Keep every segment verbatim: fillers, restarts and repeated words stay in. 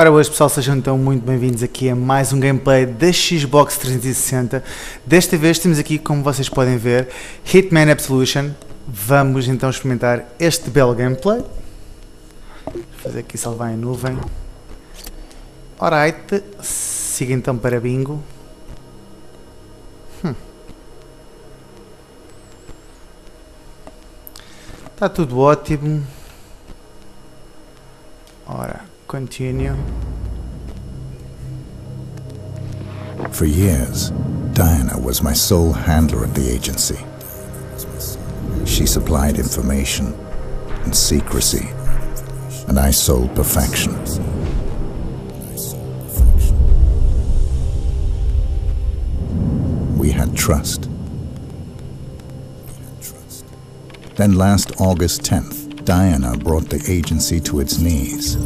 Ora boas pessoal, sejam então muito bem-vindos aqui a mais um gameplay da Xbox trezentos e sessenta. Desta vez temos aqui, como vocês podem ver, Hitman Absolution. Vamos então experimentar este belo gameplay. Vou fazer aqui salvar em nuvem. Alright, siga então para bingo. Hum. Está tudo ótimo. Ora, continue. For years, Diana was my sole handler at the agency. She supplied information and secrecy, and I sold perfection. We had trust. Then last August tenth, Diana brought the agency to its knees.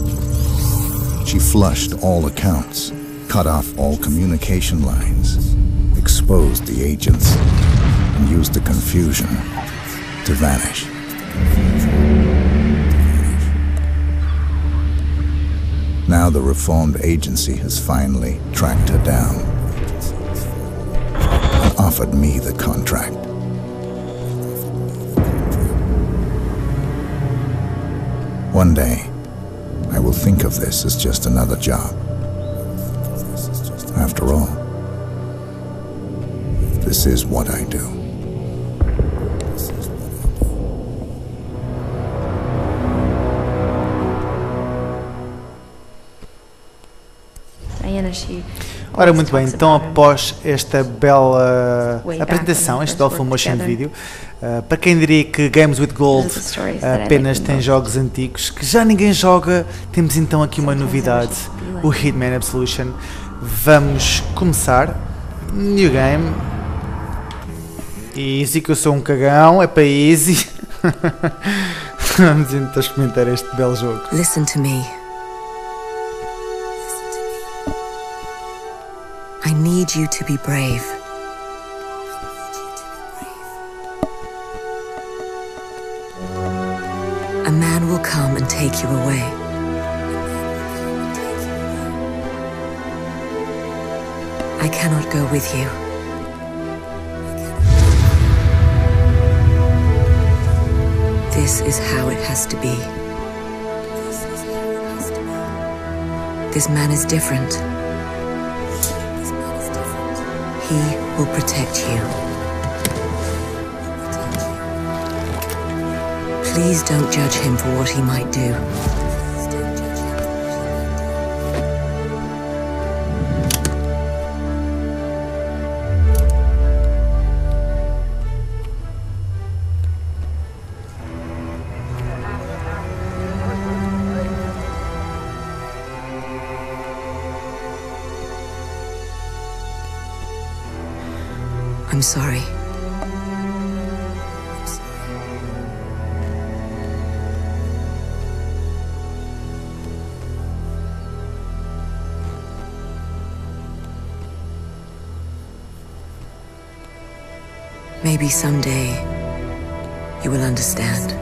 She flushed all accounts, cut off all communication lines, exposed the agents, and used the confusion to vanish. Now the reformed agency has finally tracked her down and offered me the contract. One day, I will think of this as just another job. After all, this is what I do. Ora, muito bem, então após esta bela apresentação, este belo motion video, uh, para quem diria que Games with Gold uh, apenas tem jogos antigos que já ninguém joga, temos então aqui uma novidade, o Hitman Absolution. Vamos começar, new game, easy, que eu sou um cagão, é para easy. Vamos então experimentar este belo jogo. Listen to me. I need you to be brave. A man will come and take you away. I cannot go with you. This is how it has to be. This man is different. He will protect you. Please don't judge him for what he might do. I'm sorry. Maybe someday you will understand.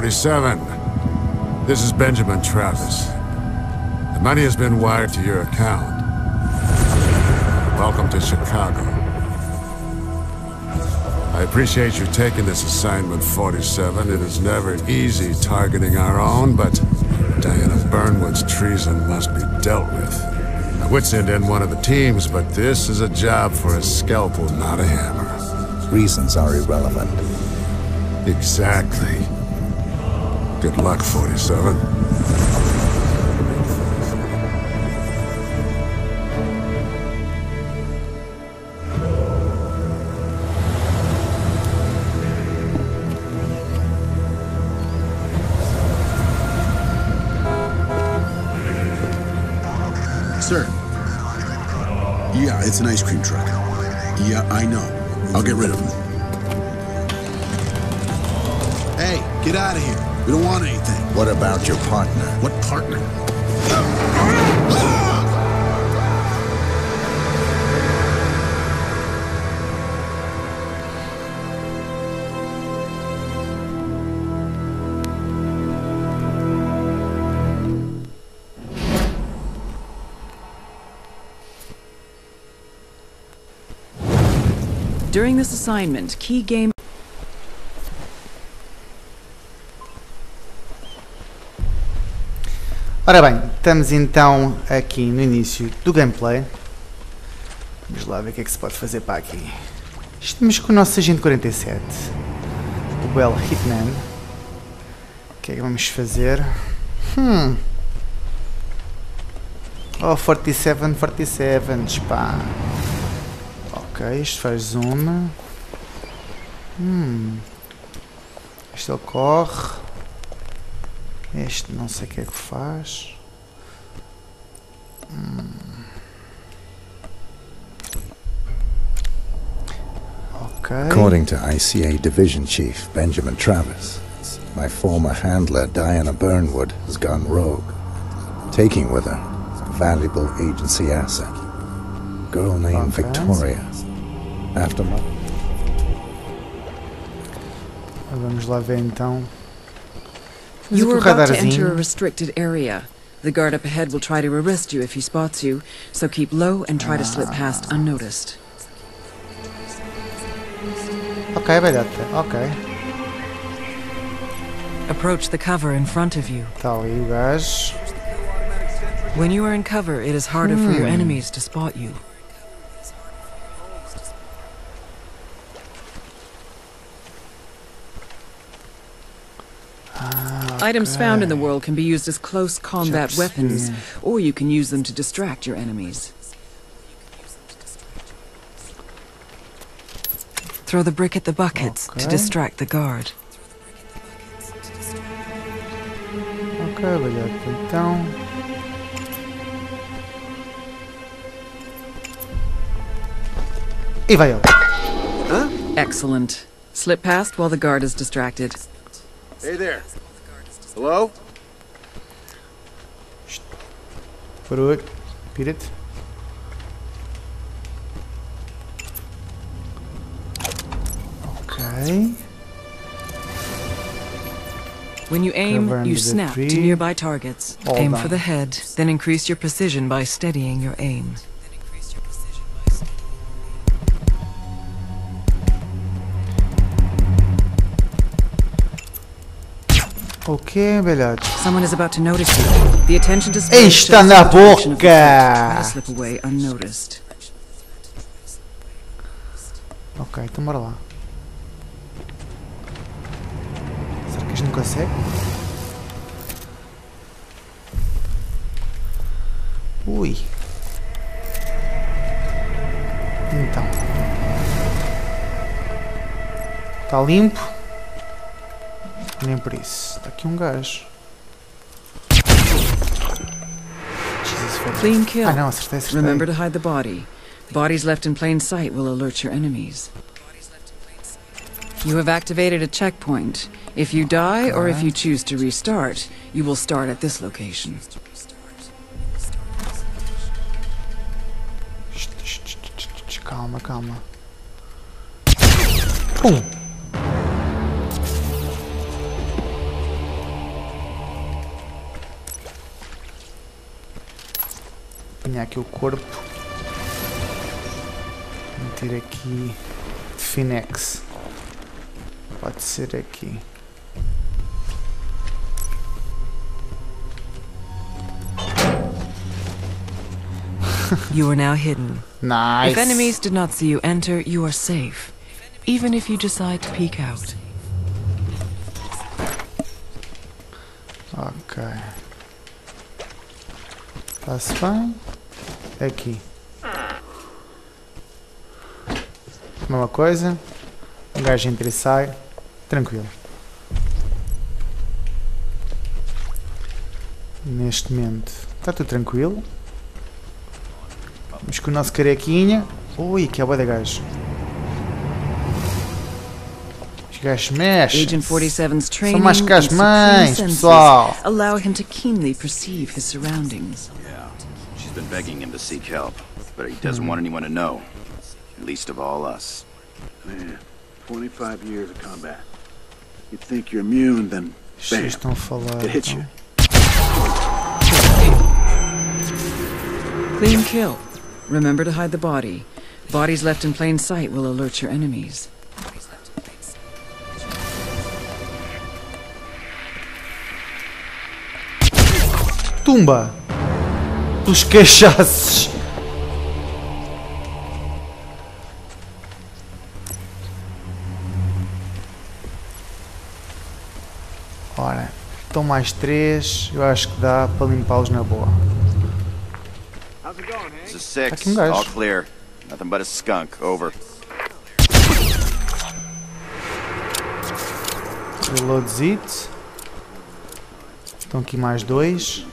forty-seven. This is Benjamin Travis. The money has been wired to your account. Welcome to Chicago. I appreciate you taking this assignment, forty-seven. It is never easy targeting our own, but Diana Burnwood's treason must be dealt with. I would send in one of the teams, but this is a job for a scalpel, not a hammer. Reasons are irrelevant. Exactly. Good luck, forty-seven. Sir. Yeah, it's an ice cream truck. Yeah, I know. I'll get rid of him. Hey, get out of here. We don't want anything. What about your partner? What partner? During this assignment, key game... Ora bem, estamos então aqui no início do gameplay. Vamos lá ver o que é que se pode fazer para aqui. Estamos com o nosso agente quarenta e sete, o belo Hitman. O que é que vamos fazer? Hum... Oh, quarenta e sete, quarenta e sete, pá. Ok, isto faz uma. Hum. Este ele corre. Este não sei o que é que faz. Hum. Okay. According to I C A Division Chief Benjamin Travis, my former handler Diana Burnwood has gone rogue, taking with her valuable agency asset, girl named okay. Victoria. After my... Vamos lá ver então. You were about to enter a restricted area. The guard up ahead will try to arrest you if he spots you, so keep low and try ah. to slip past unnoticed. Okay, vedete. Okay. Approach the cover in front of you. Tá ali o gajo. When you are in cover, it is harder hmm. for your enemies to spot you. Ah, okay. Items found in the world can be used as close combat Just, weapons, yeah. or you can use them to distract your enemies. Throw the brick at the buckets okay. to distract the guard. Okay, we got them down. E vai ele. Huh? Excellent. Slip past while the guard is distracted. Hey there. Hello? Put it. Okay. When you aim, you snap to nearby targets. All aim done. For the head, then increase your precision by steadying your aim. Okay, beleza. Someone is about to notice you. The attention to space. Está na boca. Slip away unnoticed. Okay, então bora lá. Será que a gente não consegue? Ui. Então. Está limpo. Nem por isso. Está aqui um gajo. Clean kill. Ah, não, acertei, acertei. Remember to hide the body. Bodies left in plain sight will alert your enemies. You have activated a checkpoint. If you die okay. or if you choose to restart, you will start at this location. Calma, calma. Pum. Apanhar aqui o corpo, meter aqui de Finex, pode ser aqui. You are now hidden. Nice. If enemies did not see you enter, you are safe, even if you decide to peek out. Okay. Está-se bem. Aqui. Mesma coisa. Um gajo entra e sai. Tranquilo. Neste momento está tudo tranquilo. Vamos com o nosso carequinha. Ui, que é bué de gajo. Os gajos mexem. São mais que as mães, pessoal. Allow him to keenly perceive his surroundings. Been begging him to seek help, but he doesn't want anyone to know, least of all us. Man, twenty-five years of combat. You'd think you're immune, then bam, it hits you. Clean kill. Remember to hide the body. Bodies left in plain sight will alert your enemies. Tumba! Os queixaços! Ora, estão mais três, eu acho que dá para limpá-los na boa. It's a six, all clear. Nothing but a skunk, over. Reloads it. Estão aqui mais dois.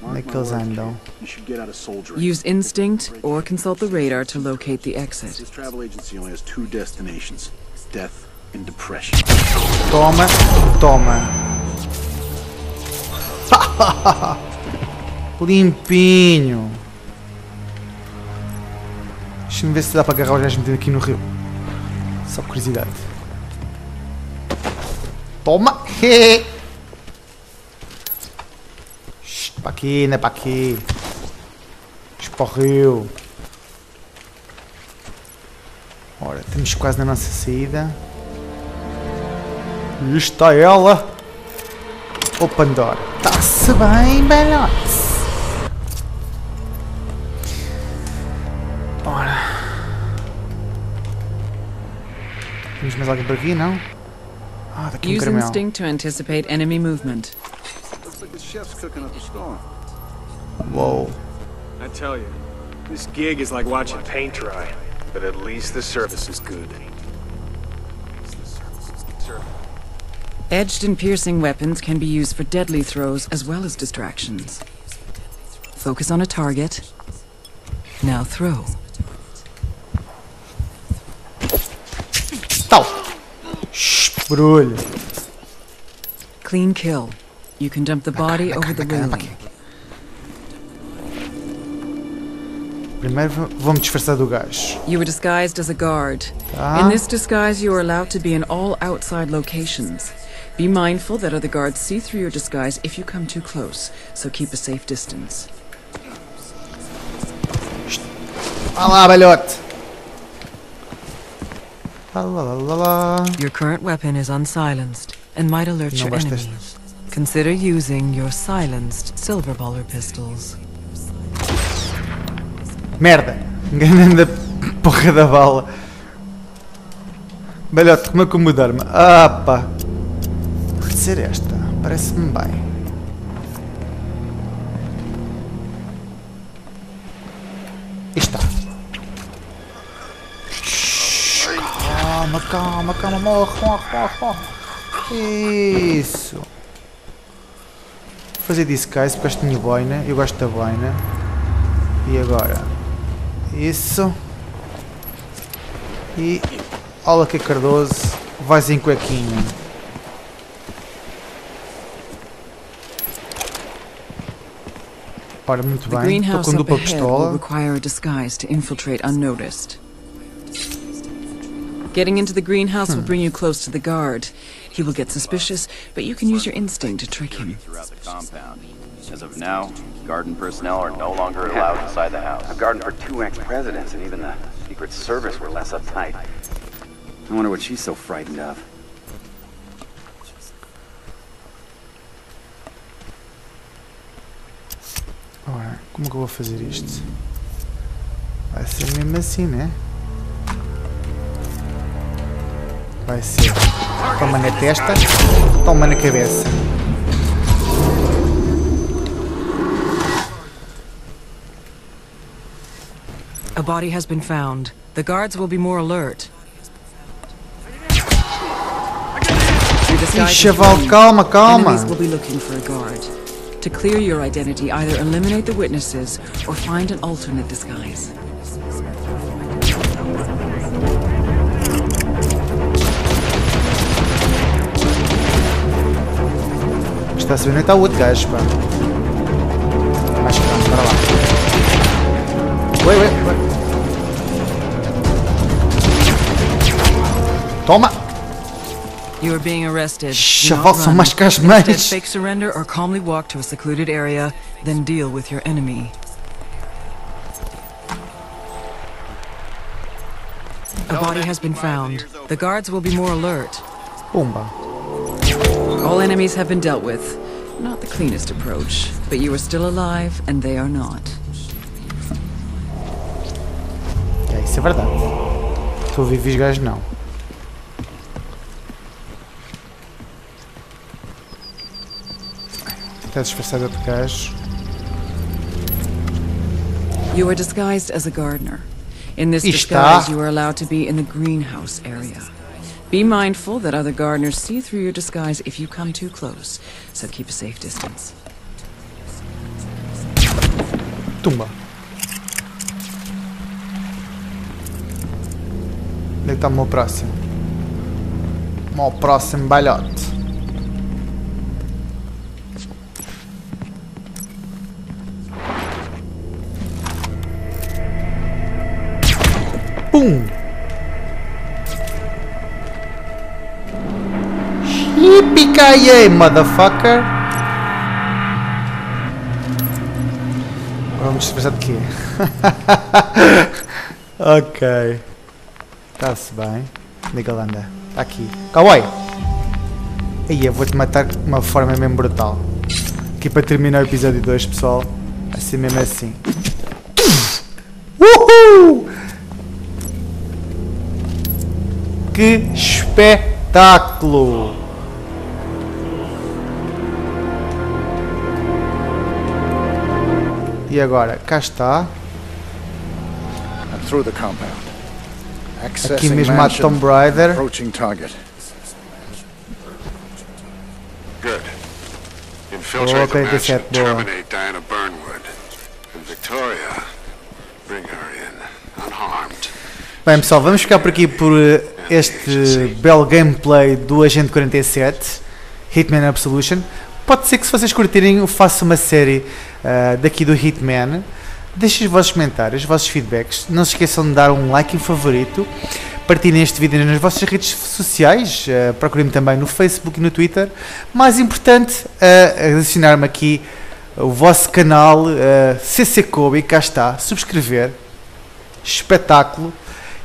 Onde é que eles andam? Use instinct or consult the radar to locate the exit. This travel agency only has two destinations, death and depression. Toma, toma. Limpinho. Deixa-me ver se dá para agarrar o gajo metido aqui no rio. Só por curiosidade. Toma! Shhh, para aqui, não é para aqui. Deixa para o rio. Ora, estamos quase na nossa saída. E está ela! O Pandora. Está-se bem, belhote! Temos mais alguém por aqui, não? Ah, daqui um caramelo. Use instinct to anticipate enemy movement. Looks like the chef's cooking up a storm. Whoa. I tell you, this gig is like watching paint dry, but at least the service is good. Edged and piercing weapons can be used for deadly throws as well as distractions. Focus on a target. Now throw. Barulho. Clean kill. You can dump the body cá, over cá, the railing. Primeiro vou-me disfarçar do gajo. You were disguised as a guard. Tá. In this disguise you are allowed to be in all outside locations. Be mindful that other guards see through your disguise if you come too close, so keep a safe distance. Vá lá, balhote. La, la, la, la. Your current weapon is unsilenced and might alert your enemies. Consider using your silenced silver baller pistols. Merda! Enganando a porra da bala. Balhote, como acomodar-me? Ah pá! Pode ser esta, parece-me bem. Está. Calma, calma, calma, morre, morre, morre, morre. Isso. Vou fazer disguise porque tinha boina, eu gosto da boina. E agora? Isso. E... olha que Cardoso, vais em cuequinho. Ora, muito bem, estou com dupla pistola. Getting into the greenhouse hmm. will bring you close to the guard. He will get suspicious, but you can use your instinct to trick him. As of now, garden personnel are no longer allowed inside the house. I've gardened for two ex-presidents, and even the Secret Service were less uptight. I wonder what she's so frightened of. Ora, como que eu vou fazer isto? Vai ser mesmo assim, né? Vai ser. Toma na testa, toma na cabeça. A body has been found. The guards will be more alert. Chaval, calma, calma. Enemies will be looking for a guard. To clear your identity, either eliminate the witnesses or find an alternate disguise. Está a subir, não está o outro gajo, pá. Acho que vamos para lá. Ué, ué, ué. Toma! Chaval, são mais cá as mães. A body has been found. The guards will be more alert. Boomba. All enemies have been dealt with. Not the cleanest approach, but you are still alive and they are not. É, isso é verdade. Tu vives gajo não. Estás disfarçada de gajo. You are disguised as a gardener. In this disguise, you are allowed to be in the greenhouse area. Be mindful that other gardeners see through your disguise if you come too close, so keep a safe distance. Tumba. Onde está o meu próximo? O meu próximo balhote. Pum! Yippee-ki-yay, motherfucker! Agora vamos disfarçar de quê? Ok. Está-se bem. Onde é que ele anda? Está aqui. Cowboy! Aí eu vou-te matar de uma forma mesmo brutal. Aqui para terminar o episódio dois, pessoal. Assim mesmo assim. Uhul! Que espetáculo! E agora, cá está. Aqui mesmo há Tomb Raider. Boa, quarenta e sete, boa. Diana Burnwood and Victoria. Bring her in unharmed. Bem pessoal, vamos ficar por aqui por este belo gameplay do Agente quarenta e sete, Hitman Absolution. Pode ser que se vocês curtirem eu faça uma série uh, daqui do Hitman. Deixem os vossos comentários, os vossos feedbacks, não se esqueçam de dar um like, um favorito, partilhem este vídeo nas vossas redes sociais, uh, procurem-me também no Facebook e no Twitter. Mais importante, uh, adicionar-me aqui o vosso canal uh, ccKoBi, cá está, subscrever, espetáculo.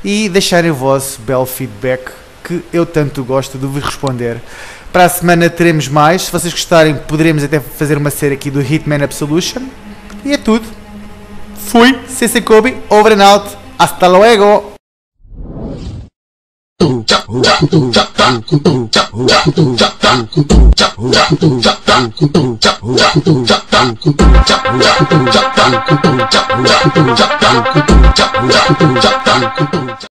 E deixarem o vosso belo feedback que eu tanto gosto de vos responder. Para a semana teremos mais. Se vocês gostarem, poderemos até fazer uma série aqui do Hitman Absolution. E é tudo. Fui, ccKoBi, over and out. Hasta luego!